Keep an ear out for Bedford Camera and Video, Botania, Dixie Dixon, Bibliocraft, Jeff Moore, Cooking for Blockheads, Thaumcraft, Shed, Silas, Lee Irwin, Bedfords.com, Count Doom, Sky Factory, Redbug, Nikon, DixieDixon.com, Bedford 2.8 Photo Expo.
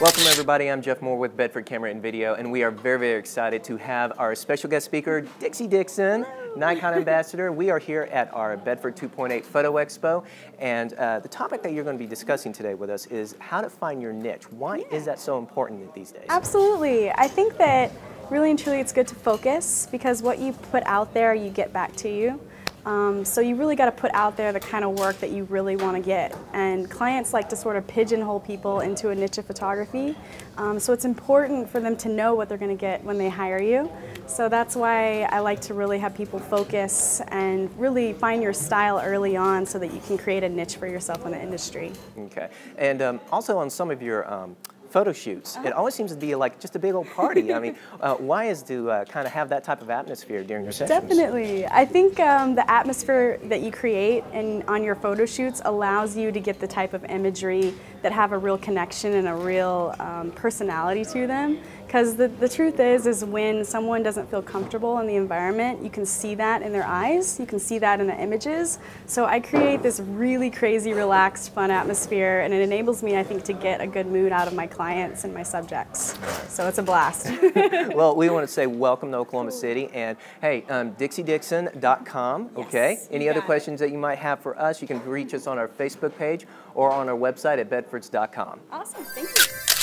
Welcome everybody, I'm Jeff Moore with Bedford Camera and Video, and we are very, very excited to have our special guest speaker, Dixie Dixon, Nikon ambassador. We are here at our Bedford 2.8 Photo Expo, and the topic that you're going to be discussing today with us is how to find your niche. Why is that so important these days? Absolutely. I think that really and truly it's good to focus, because what you put out there, you get back to you. So you really got to put out there the kind of work that you really want to get, and clients like to sort of pigeonhole people into a niche of photography, so it's important for them to know what they're going to get when they hire you. So that's why I like to really have people focus and really find your style early on, so that you can create a niche for yourself in the industry. Okay, and also on some of your photo shoots, it always seems to be like just a big old party. I mean, why is to kind of have that type of atmosphere during your sessions? Definitely. I think the atmosphere that you create on your photo shoots allows you to get the type of imagery that have a real connection and a real personality to them. Because the truth is when someone doesn't feel comfortable in the environment, you can see that in their eyes, you can see that in the images. So I create this really crazy, relaxed, fun atmosphere, and it enables me, I think, to get a good mood out of my clients and my subjects. So it's a blast. Well, we want to say welcome to Oklahoma City, and hey, DixieDixon.com, okay? Yes, any other questions that you might have for us, you can reach us on our Facebook page or on our website at Bedfords.com. Awesome, thank you.